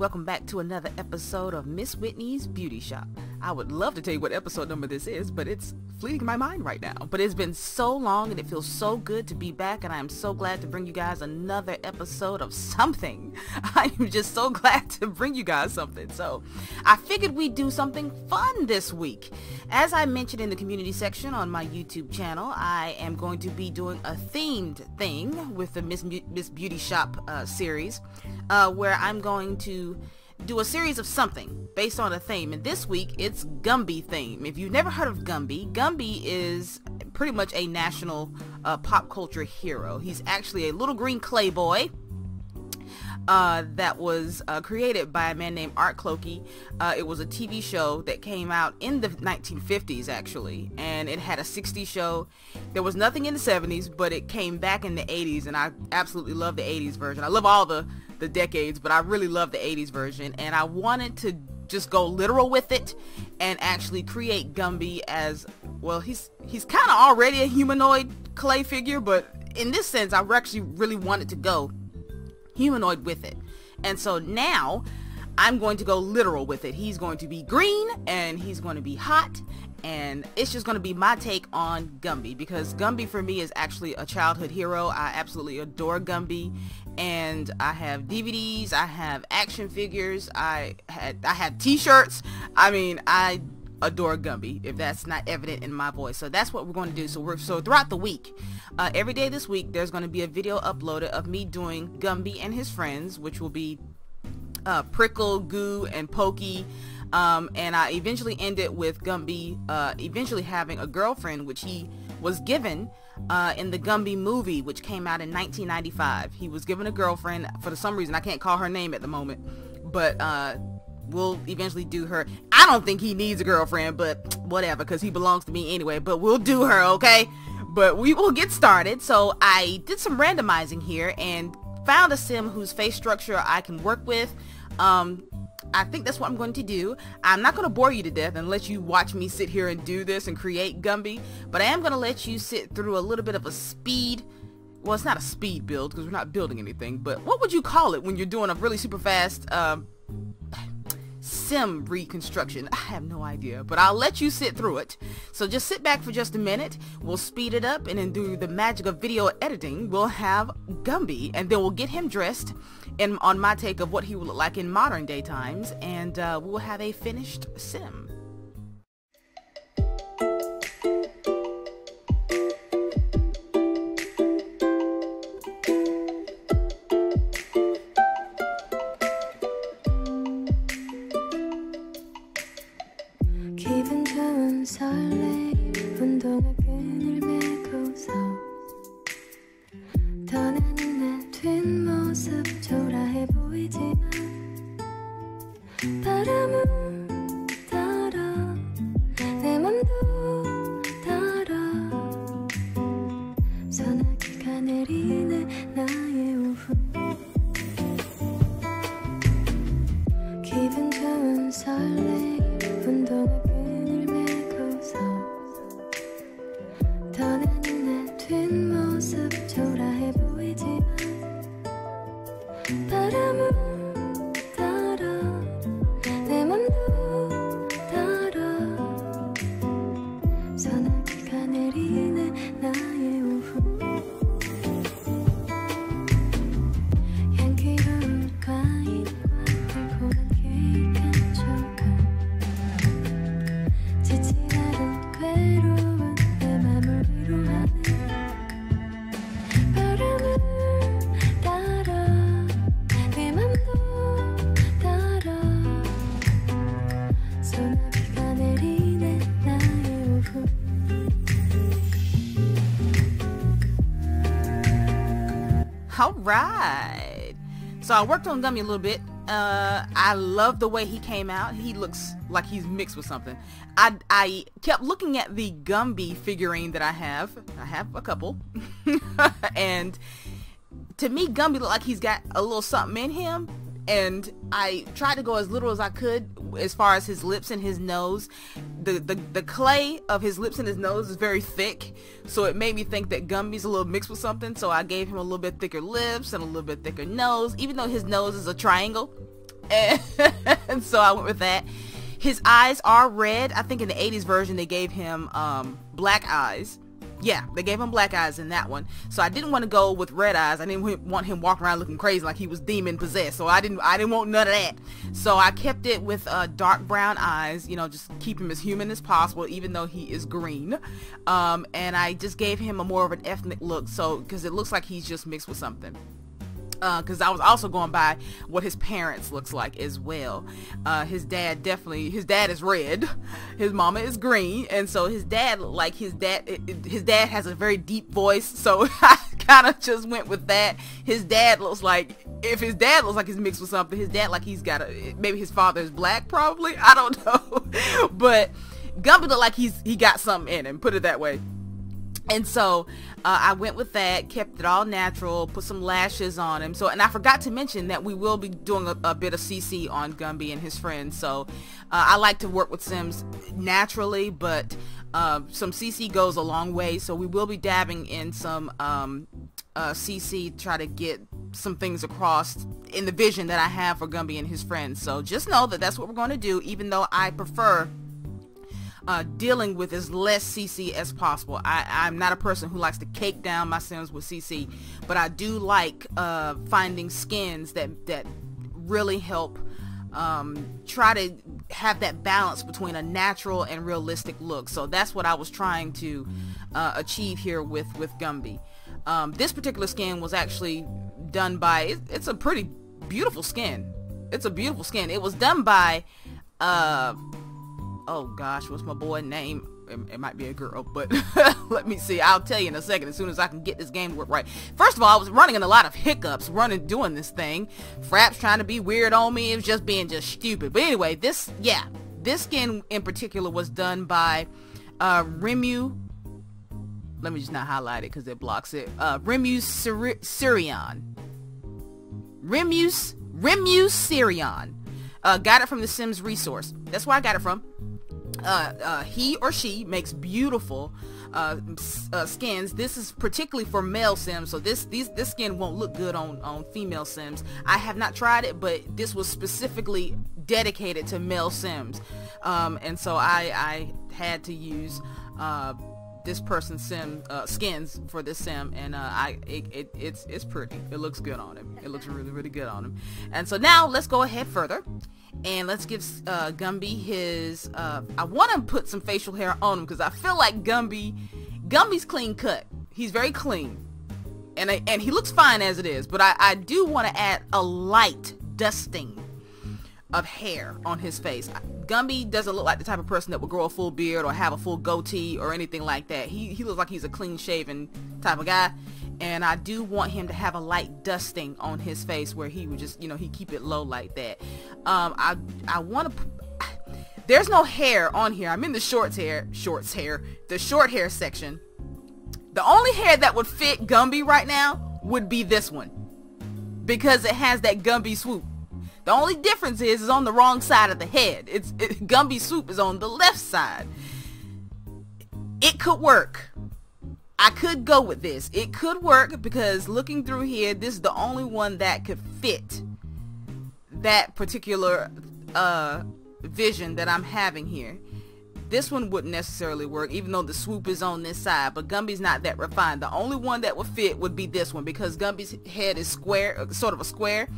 welcome back to another episode of Miss Whitney's Beauty Shop. I would love to tell you what episode number this is, but it's fleeting my mind right now. But it's been so long and it feels so good to be back, and I am so glad to bring you guys another episode of something. I am just so glad to bring you guys something. So I figured we'd do something fun this week. As I mentioned in the community section on my YouTube channel, I am going to be doing a themed thing with the Miss Beauty Shop series, where I'm going to do a series of something based on a theme, and this week it's Gumby theme. If you've never heard of Gumby, Gumby is pretty much a national pop culture hero. He's actually a little green clay boy that was created by a man named Art Clokey. It was a TV show that came out in the 1950s actually, and it had a 60s show. There was nothing in the 70s, but it came back in the 80s, and I absolutely love the 80s version. I love all the decades, but I really love the 80s version, and I wanted to just go literal with it and actually create Gumby as, well, he's kind of already a humanoid clay figure, but in this sense I actually really wanted to go humanoid with it. And so now I'm going to go literal with it. He's going to be green and he's going to be hot, and it's just going to be my take on Gumby, because Gumby for me is actually a childhood hero. I absolutely adore Gumby, and I have DVDs, I have action figures, I had t-shirts. I mean, I adore Gumby, if that's not evident in my voice. So that's what we're going to do. So throughout the week, every day this week, there's going to be a video uploaded of me doing Gumby and his friends, which will be Prickle, Goo, and Pokey. And I eventually ended with Gumby eventually having a girlfriend, which he was given in the Gumby movie, which came out in 1995. He was given a girlfriend for some reason. I can't call her name at the moment, but we'll eventually do her. I don't think he needs a girlfriend, but whatever, because he belongs to me anyway, but we'll do her, okay? But we will get started. So I did some randomizing here and found a sim whose face structure I can work with. I think that's what I'm going to do. I'm not going to bore you to death and let you watch me sit here and do this and create Gumby, but I am going to let you sit through a little bit of a speed, well, it's not a speed build because we're not building anything, but what would you call it when you're doing a really super fast sim reconstruction? I have no idea, but I'll let you sit through it. So just sit back for just a minute. We'll speed it up, and then through the magic of video editing, we'll have Gumby, and then we'll get him dressed and on my take of what he will look like in modern day times, and we'll have a finished sim. Alright, so I worked on Gumby a little bit. I love the way he came out. He looks like he's mixed with something. I kept looking at the Gumby figurine that I have. I have a couple. And to me, Gumby looked like he's got a little something in him. And I tried to go as little as I could as far as his lips and his nose. The clay of his lips and his nose is very thick, so it made me think that Gumby's a little mixed with something, so I gave him a little bit thicker lips and a little bit thicker nose, even though his nose is a triangle. and so I went with that. His eyes are red. I think in the 80s version they gave him black eyes. Yeah, they gave him black eyes in that one. So I didn't want to go with red eyes. I didn't want him walking around looking crazy like he was demon possessed. So I didn't want none of that. So I kept it with dark brown eyes. You know, just keep him as human as possible, even though he is green. And I just gave him a more of an ethnic look. So because it looks like he's just mixed with something. Because I was also going by what his parents looks like as well. His dad is red, his mama is green, and so his dad has a very deep voice, so I kind of just went with that. His dad looks like, if his dad looks like he's mixed with something, his dad, like he's got a, maybe his father is black, probably, I don't know. But Gumby looked like he got something in him, put it that way. And so I went with that, kept it all natural, put some lashes on him. So, and I forgot to mention that we will be doing a bit of CC on Gumby and his friends. So I like to work with Sims naturally, but some CC goes a long way. So we will be dabbing in some CC, try to get some things across in the vision that I have for Gumby and his friends. So just know that that's what we're going to do, even though I prefer dealing with as less CC as possible. I'm not a person who likes to cake down my Sims with CC, but I do like finding skins that really help try to have that balance between a natural and realistic look. So that's what I was trying to achieve here with Gumby. This particular skin was actually done by, it's a pretty beautiful skin. It's a beautiful skin. It was done by oh gosh, what's my boy's name? It might be a girl, but let me see. I'll tell you in a second as soon as I can get this game to work right. First of all, I was running in a lot of hiccups doing this thing. Fraps trying to be weird on me. It was just being just stupid. But anyway, this skin in particular was done by Rémus. Let me just not highlight it because it blocks it. Rémus Sirion. Rémus Sirion. Got it from the Sims resource. That's where I got it from. He or she makes beautiful skins. This is particularly for male Sims, so this skin won't look good on female Sims. I have not tried it, but this was specifically dedicated to male Sims, and so I had to use this person's skins for this Sim, and it's pretty. It looks good on him. It looks really, really good on him. And so now let's go ahead further, and let's give Gumby his. I want to put some facial hair on him because I feel like Gumby's clean cut. He's very clean, and he looks fine as it is. But I do want to add a light dusting of hair on his face. Gumby doesn't look like the type of person that would grow a full beard or have a full goatee or anything like that. He looks like he's a clean-shaven type of guy, and I do want him to have a light dusting on his face where he would just, you know, he keep it low like that. I want to, there's no hair on here. I'm in the the short hair section. The only hair that would fit Gumby right now would be this one because it has that Gumby swoop. The only difference is it's on the wrong side of the head. Gumby swoop is on the left side. It could work. I could go with this. It could work because looking through here, this is the only one that could fit that particular vision that I'm having here. This one wouldn't necessarily work, even though the swoop is on this side, but Gumby's not that refined. The only one that would fit would be this one because Gumby's head is square, sort of a square,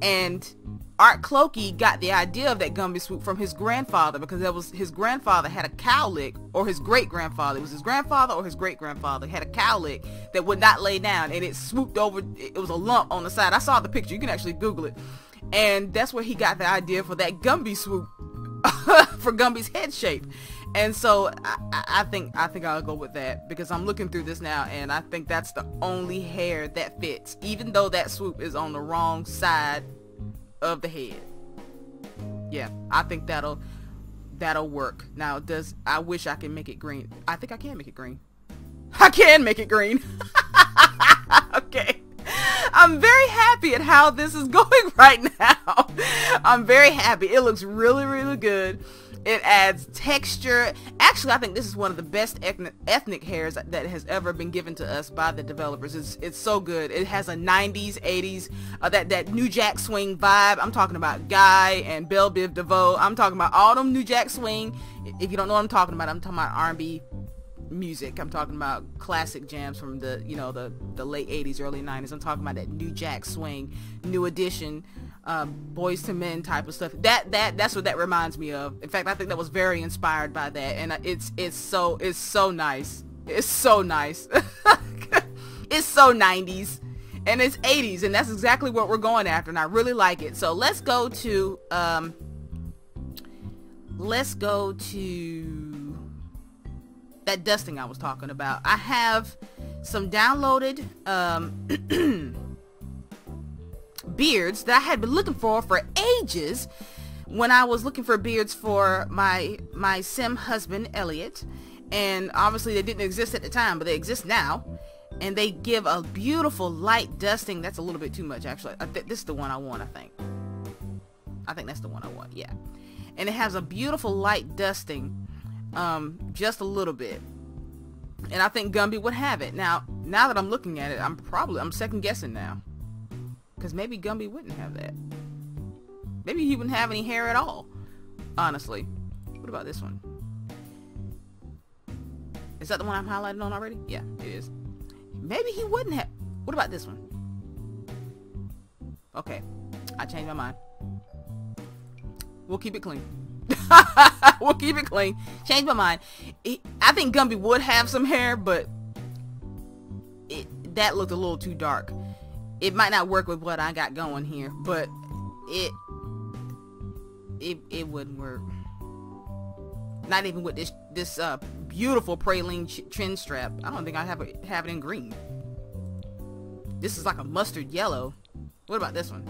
and Art Clokey got the idea of that Gumby swoop from his grandfather because that was his grandfather had a cowlick, or his great-grandfather. It was his grandfather or his great-grandfather had a cowlick that would not lay down, and it swooped over. It was a lump on the side. I saw the picture. You can actually Google it. And that's where he got the idea for that Gumby swoop for Gumby's head shape. And so I think I'll go with that because I'm looking through this now, and I think that's the only hair that fits, even though that swoop is on the wrong side of the head. Yeah, I think that'll work. Now, I wish I can make it green. I think I can make it green. I can make it green. Okay, I'm very happy at how this is going right now. I'm very happy. It looks really, really good. It adds texture. Actually, I think this is one of the best ethnic hairs that has ever been given to us by the developers. It's so good. It has a 90s, 80s, that New Jack Swing vibe. I'm talking about Guy and Bell Biv DeVoe. I'm talking about all them New Jack Swing. If you don't know what I'm talking about R&B music. I'm talking about classic jams from the, you know, the late 80s, early 90s. I'm talking about that New Jack Swing, New Edition, Boyz II Men type of stuff. That's what that reminds me of. In fact, I think that was very inspired by that, and it's so nice. It's so nice. It's so 90s, and it's 80s, and that's exactly what we're going after, and I really like it. So let's go to that dusting I was talking about. I have some downloaded beards that I had been looking for ages when I was looking for beards for my sim husband Elliot, and obviously they didn't exist at the time, but they exist now, and they give a beautiful light dusting. That's a little bit too much, actually. This is the one I want. I think that's the one I want. Yeah, and it has a beautiful light dusting, just a little bit, and I think Gumby would have it. Now that I'm looking at it, I'm second guessing now, because maybe Gumby wouldn't have that. Maybe he wouldn't have any hair at all, honestly. What about this one? Is that the one I'm highlighting on already? Yeah, it is. Maybe he wouldn't have. What about this one? Okay, I changed my mind. We'll keep it clean. We'll keep it clean. Changed my mind. I think Gumby would have some hair, but that looked a little too dark. It might not work with what I got going here, but it wouldn't work. Not even with this beautiful praline chin strap. I don't think I have it in green. This is like a mustard yellow. What about this one?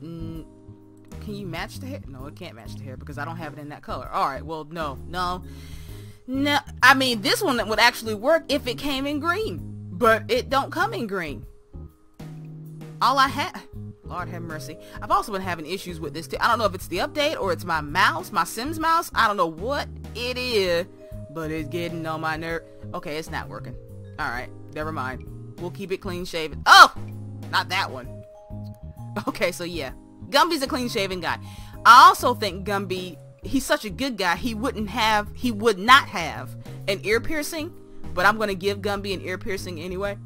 Can you match the hair? No, it can't match the hair because I don't have it in that color. All right, well, no. I mean, this one would actually work if it came in green. But it don't come in green. All I have, Lord have mercy. I've also been having issues with this too. I don't know if it's the update or it's my mouse, my Sims mouse. I don't know what it is, but it's getting on my nerve. Okay, it's not working. All right, never mind. We'll keep it clean shaven. Oh, not that one. Okay, so yeah, Gumby's a clean shaven guy. I also think Gumby, he's such a good guy. He would not have an ear piercing. But I'm going to give Gumby an ear piercing anyway.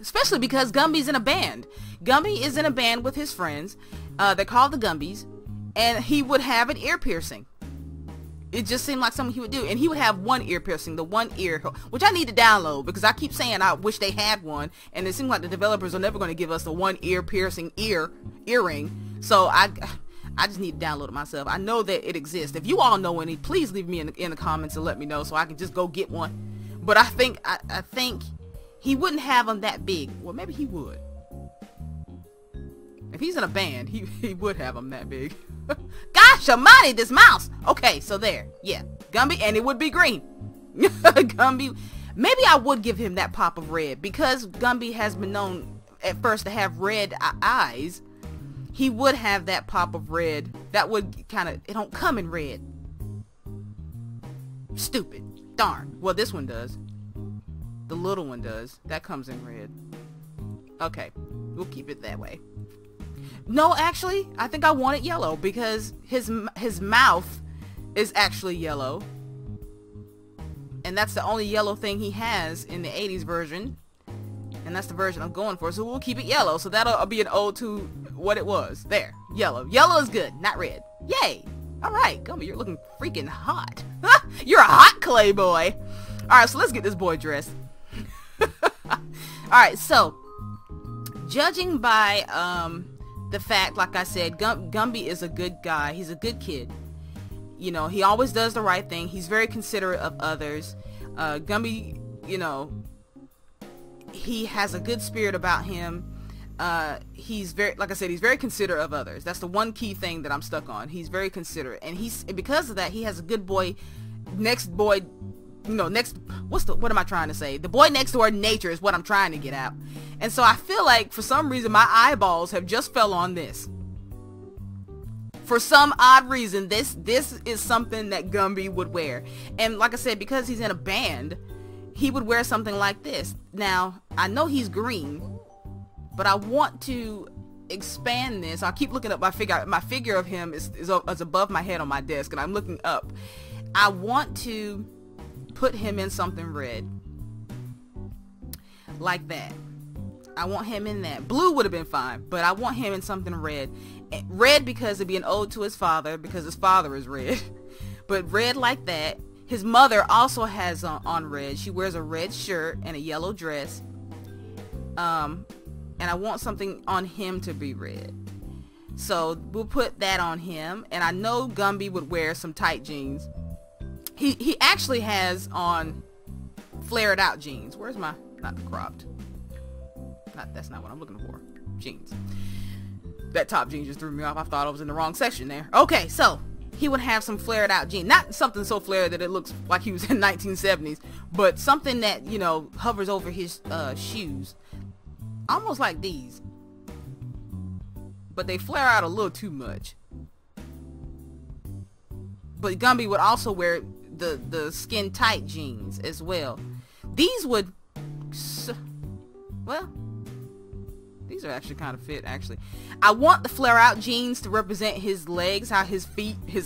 Especially because Gumby's in a band. Gumby is in a band with his friends. They're called the Gumbies. And he would have an ear piercing. It just seemed like something he would do. And he would have one ear piercing. The one ear. Which I need to download. Because I keep saying I wish they had one. And it seems like the developers are never going to give us the one ear piercing earring. So I just need to download it myself. I know that it exists. If you all know any, please leave me in the comments and let me know. So I can just go get one. But I think he wouldn't have them that big. Well, maybe he would. If he's in a band, he would have them that big. Gosh almighty, this mouse. Okay, so there. Yeah, Gumby, and it would be green. Gumby. Maybe I would give him that pop of red. Because Gumby has been known at first to have red eyes. He would have that pop of red. That would kind of, it don't come in red. Stupid. Darn. Well, this one does. The little one does. That comes in red. Okay, we'll keep it that way. No, actually, I think I want it yellow because his mouth is actually yellow. And that's the only yellow thing he has in the 80s version. And that's the version I'm going for. So we'll keep it yellow. So that'll be an ode to what it was. There. Yellow. Yellow is good, not red. Yay! Alright, Gumby, you're looking freaking hot. You're a hot clay boy. Alright, so let's get this boy dressed. Alright, so judging by the fact, like I said, Gumby is a good guy. He's a good kid. You know, he always does the right thing. He's very considerate of others. Gumby, you know, he has a good spirit about him. He's very, like I said, he's very considerate of others. That's the one key thing that I'm stuck on. He's very considerate, and because of that, he has a good boy, you know, what am I trying to say? The boy next door nature is what I'm trying to get out. And so I feel like for some reason my eyeballs have just fell on this. For some odd reason, this is something that Gumby would wear. And like I said, because he's in a band, he would wear something like this. Now, I know he's green, but I want to expand this. I keep looking up my figure. My figure of him is above my head on my desk, and I'm looking up. I want to put him in something red. Like that. I want him in that. Blue would have been fine, but I want him in something red. Red because it'd be an ode to his father, because his father is red. But red like that. His mother also has on red. She wears a red shirt and a yellow dress. And I want something on him to be red. So we'll put that on him. And I know Gumby would wear some tight jeans. He actually has on flared out jeans. Where's my, not cropped. Not, that's not what I'm looking for. Jeans. That top jean just threw me off. I thought I was in the wrong section there. Okay, so he would have some flared out jeans. Not something so flared that it looks like he was in 1970s, but something that, you know, hovers over his shoes. Almost like these, but they flare out a little too much. But Gumby would also wear the skin tight jeans as well. These would, well, these are actually kind of fit actually. I want the flare out jeans to represent his legs, how his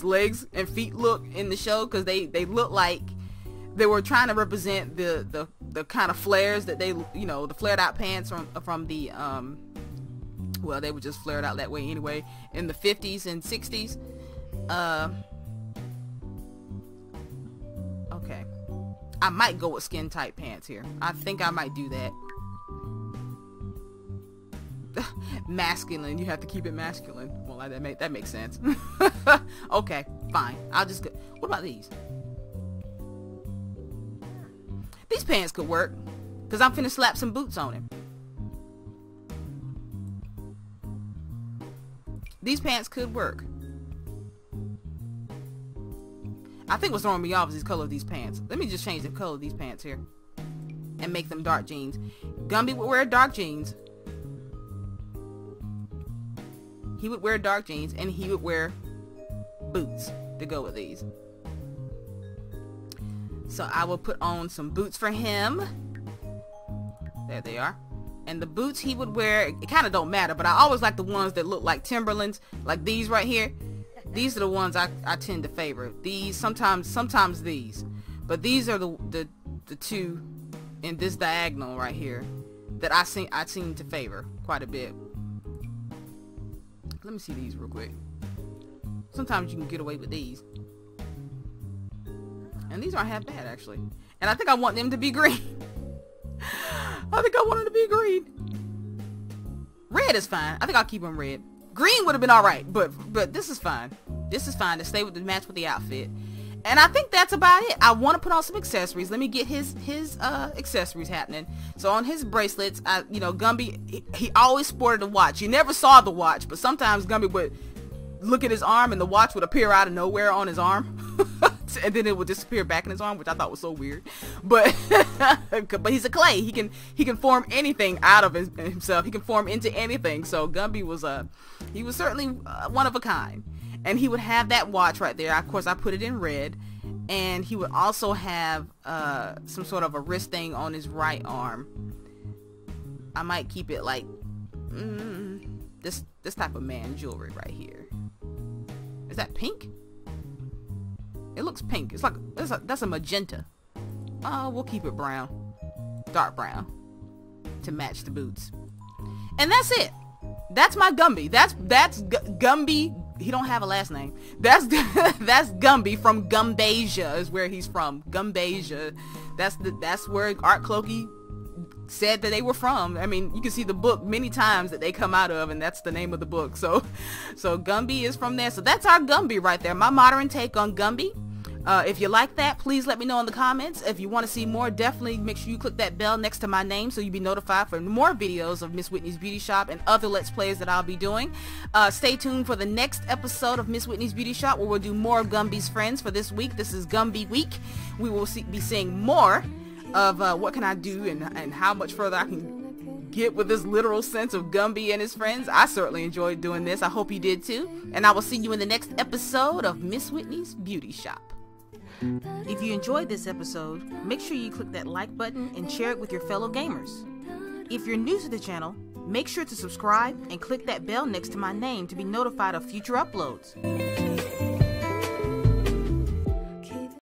legs and feet look in the show, because they look like they were trying to represent the kind of flares that they, you know, the flared out pants from the, well, they were just flared out that way anyway in the 50s and 60s. Okay. I might go with skin tight pants here. I think I might do that. Masculine. You have to keep it masculine. Well, that makes sense. Okay, fine. I'll just go. What about these? These pants could work, because I'm finna slap some boots on him. These pants could work. I think what's throwing me off is the color of these pants. Let me just change the color of these pants here and make them dark jeans. Gumby would wear dark jeans. He would wear dark jeans, and he would wear boots to go with these. So I will put on some boots for him. There they are. And the boots he would wear, it kind of don't matter, but I always like the ones that look like Timberlands, like these right here. These are the ones I tend to favor. These, sometimes these. But these are the two in this diagonal right here that I seem to favor quite a bit. Let me see these real quick. Sometimes you can get away with these. And these aren't half bad, actually. And I think I want them to be green. I think I want them to be green. Red is fine. I think I'll keep them red. Green would have been all right, but this is fine. This is fine to stay with the match with the outfit. And I think that's about it. I want to put on some accessories. Let me get his accessories happening. So on his bracelets, you know, Gumby, he always sported a watch. You never saw the watch, but sometimes Gumby would look at his arm and the watch would appear out of nowhere on his arm. And then it would disappear back in his arm, which I thought was so weird, but but he's a clay. He can form anything out of himself. He can form into anything. So Gumby was he was certainly one of a kind, and he would have that watch right there. Of course, I put it in red, and he would also have some sort of a wrist thing on his right arm. I might keep it like this type of man jewelry right here. Is that pink? It looks pink. It's like that's a magenta. Oh, we'll keep it brown, dark brown, to match the boots. And that's it. That's my Gumby. That's Gumby. He don't have a last name. That's Gumby from Gumbasia is where he's from. Gumbasia. That's where Art Clokey said that they were from. I mean, you can see the book many times that they come out of, and that's the name of the book. So Gumby is from there. So that's our Gumby right there, my modern take on Gumby. If you like that, please let me know in the comments. If you want to see more, definitely make sure you click that bell next to my name so you'll be notified for more videos of Miss Whitney's Beauty Shop and other Let's Plays that I'll be doing. Stay tuned for the next episode of Miss Whitney's Beauty Shop, where we'll do more of Gumby's friends for this week. This is Gumby Week. We will be seeing more of what can I do and how much further I can get with this literal sense of Gumby and his friends. I certainly enjoyed doing this. I hope you did too. And I will see you in the next episode of Miss Whitney's Beauty Shop. If you enjoyed this episode, make sure you click that like button and share it with your fellow gamers. If you're new to the channel, make sure to subscribe and click that bell next to my name to be notified of future uploads.